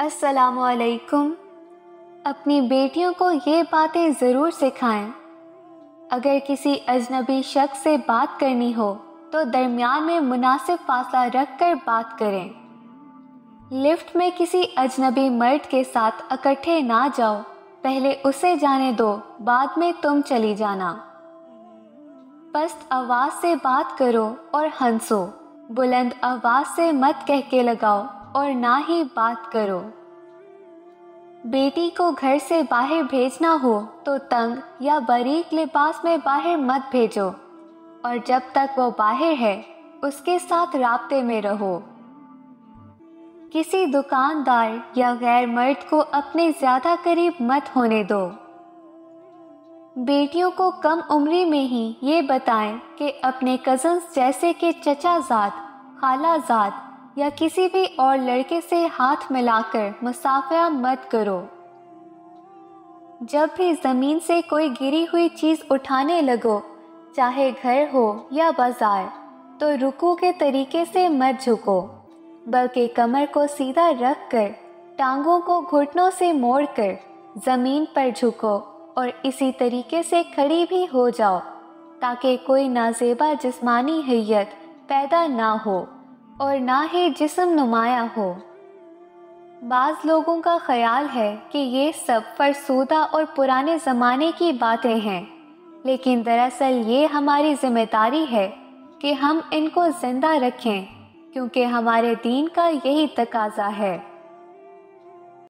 अस्सलामुअलैकुम। अपनी बेटियों को ये बातें ज़रूर सिखाएं। अगर किसी अजनबी शख्स से बात करनी हो तो दरमियान में मुनासिब फासला रख कर बात करें। लिफ्ट में किसी अजनबी मर्द के साथ इकट्ठे ना जाओ, पहले उसे जाने दो, बाद में तुम चली जाना। पस्त आवाज़ से बात करो और हंसो, बुलंद आवाज़ से मत कहके लगाओ और ना ही बात करो। बेटी को घर से बाहर भेजना हो तो तंग या बारीक लिबास में बाहर मत भेजो और जब तक वो बाहर है उसके साथ राब्ते में रहो। किसी दुकानदार या गैर मर्द को अपने ज़्यादा करीब मत होने दो। बेटियों को कम उम्री में ही ये बताएं कि अपने कज़न्स जैसे कि चचाजाद, खालाजाद या किसी भी और लड़के से हाथ मिलाकर मुसाफिया मत करो। जब भी ज़मीन से कोई गिरी हुई चीज़ उठाने लगो, चाहे घर हो या बाज़ार, तो रुकू के तरीके से मत झुको, बल्कि कमर को सीधा रख कर टांगों को घुटनों से मोड़ कर ज़मीन पर झुको और इसी तरीके से खड़ी भी हो जाओ ताकि कोई नाजेबा जिस्मानी हैयत पैदा ना हो और ना ही जिस्म नुमाया हो। बाज़ लोगों का ख्याल है कि ये सब फरसूदा और पुराने ज़माने की बातें हैं, लेकिन दरअसल ये हमारी ज़िम्मेदारी है कि हम इनको ज़िंदा रखें, क्योंकि हमारे दीन का यही तकाज़ा है।